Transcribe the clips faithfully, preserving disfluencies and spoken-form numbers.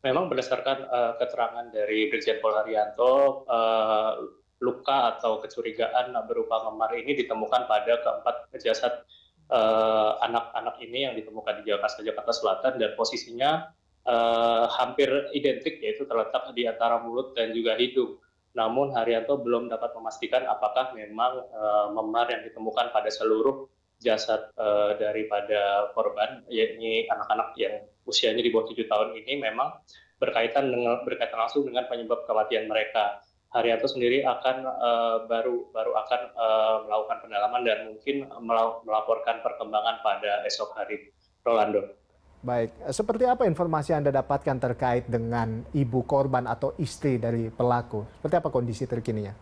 Memang berdasarkan uh, keterangan dari Brigjen Pol Haryanto, uh, luka atau kecurigaan berupa memar ini ditemukan pada keempat jasad anak-anak uh, ini yang ditemukan di Jakarta, Jakarta Selatan, dan posisinya uh, hampir identik, yaitu terletak di antara mulut dan juga hidung. Namun Haryanto belum dapat memastikan apakah memang uh, memar yang ditemukan pada seluruh jasad uh, daripada korban, yakni anak-anak yang usianya di bawah tujuh tahun ini, memang berkaitan dengan berkaitan langsung dengan penyebab kematian mereka. Haryanto sendiri akan uh, baru baru akan uh, melakukan pendalaman dan mungkin melaporkan perkembangan pada esok hari. Rolando. Baik, seperti apa informasi Anda dapatkan terkait dengan ibu korban atau istri dari pelaku? Seperti apa kondisi terkininya?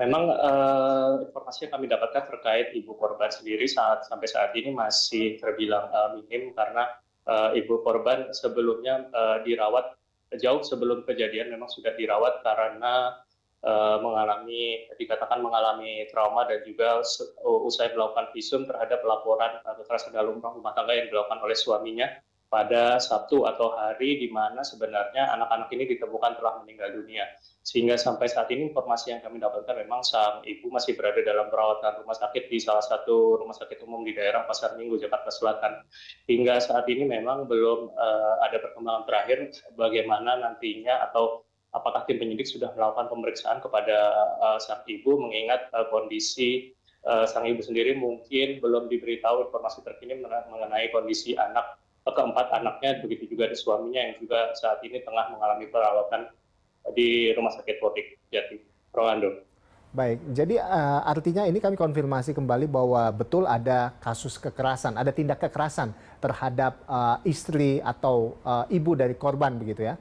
Memang uh, informasi yang kami dapatkan terkait ibu korban sendiri saat sampai saat ini masih terbilang uh, minim, karena uh, ibu korban sebelumnya uh, dirawat jauh sebelum kejadian, memang sudah dirawat karena uh, mengalami dikatakan mengalami trauma dan juga usai melakukan visum terhadap laporan kekerasan dalam rumah tangga yang dilakukan oleh suaminya pada Sabtu atau hari di mana sebenarnya anak-anak ini ditemukan telah meninggal dunia. Sehingga sampai saat ini informasi yang kami dapatkan memang sang ibu masih berada dalam perawatan rumah sakit di salah satu rumah sakit umum di daerah Pasar Minggu, Jakarta Selatan. Hingga saat ini memang belum uh, ada perkembangan terakhir bagaimana nantinya atau apakah tim penyidik sudah melakukan pemeriksaan kepada uh, sang ibu, mengingat uh, kondisi uh, sang ibu sendiri mungkin belum diberitahu informasi terkini mengenai kondisi anak keempat anaknya, begitu juga ada suaminya yang juga saat ini tengah mengalami perawatan di Rumah Sakit Politik Jati. Rolando. Baik, jadi uh, artinya ini kami konfirmasi kembali bahwa betul ada kasus kekerasan, ada tindak kekerasan terhadap uh, istri atau uh, ibu dari korban, begitu ya?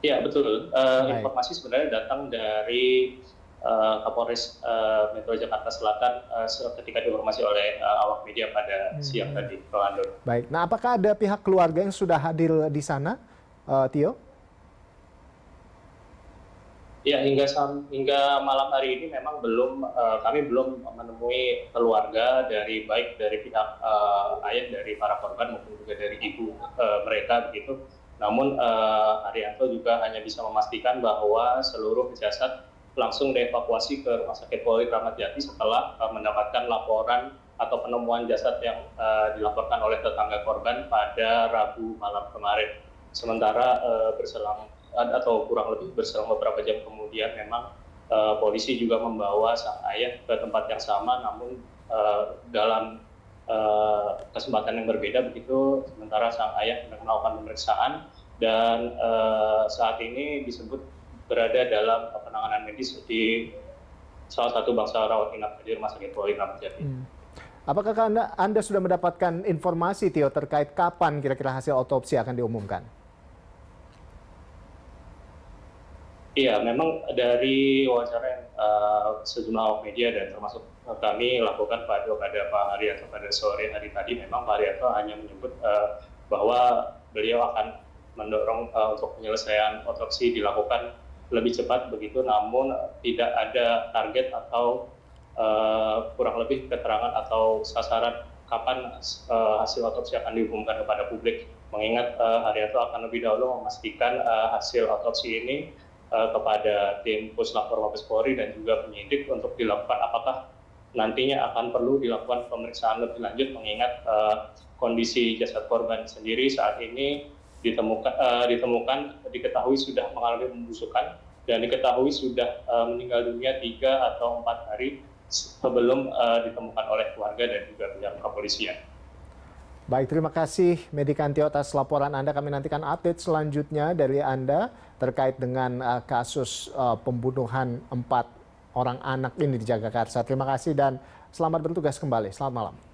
Ya, betul. Uh, informasi sebenarnya datang dari Uh, Kapolres uh, Metro Jakarta Selatan uh, ketika diinformasi oleh uh, awak media pada hmm. siang tadi, Rolando. Baik, nah apakah ada pihak keluarga yang sudah hadir di sana, uh, Tio? Ya, hingga hingga malam hari ini memang belum uh, kami belum menemui keluarga dari baik dari pihak uh, ayah dari para korban maupun juga dari ibu uh, mereka, begitu. Namun uh, Haryanto juga hanya bisa memastikan bahwa seluruh jasad langsung dievakuasi ke Rumah Sakit Polri Kramat Jati setelah uh, mendapatkan laporan atau penemuan jasad yang uh, dilaporkan oleh tetangga korban pada Rabu malam kemarin. Sementara uh, berselang atau kurang lebih berselang beberapa jam kemudian, memang uh, polisi juga membawa sang ayah ke tempat yang sama, namun uh, dalam uh, kesempatan yang berbeda, begitu. Sementara sang ayah melakukan pemeriksaan dan uh, saat ini disebut berada dalam penanganan medis di salah satu bangsa rawat inap di Rumah Sakit Polri Kramat Jati. Hmm. Apakah anda, anda sudah mendapatkan informasi, Tio, terkait kapan kira-kira hasil otopsi akan diumumkan? Iya, memang dari wawancara yang uh, sejumlah awak media dan termasuk kami lakukan pada pada Pak Haryanto pada sore hari tadi, memang Pak Haryanto hanya menyebut uh, bahwa beliau akan mendorong uh, untuk penyelesaian otopsi dilakukan lebih cepat, begitu, namun tidak ada target atau uh, kurang lebih keterangan atau sasaran kapan uh, hasil otopsi akan diumumkan kepada publik, mengingat uh, Haryanto akan lebih dahulu memastikan uh, hasil otopsi ini uh, kepada tim puslapor Mabes Polri dan juga penyidik untuk dilakukan apakah nantinya akan perlu dilakukan pemeriksaan lebih lanjut, mengingat uh, kondisi jasad korban sendiri saat ini ditemukan uh, ditemukan diketahui sudah mengalami pembusukan dan diketahui sudah uh, meninggal dunia tiga atau empat hari sebelum uh, ditemukan oleh keluarga dan juga pihak kepolisian. Baik, terima kasih Medi Kantiotas atas laporan Anda. Kami nantikan update selanjutnya dari Anda terkait dengan uh, kasus uh, pembunuhan empat orang anak ini di Jagakarsa. Terima kasih dan selamat bertugas kembali. Selamat malam.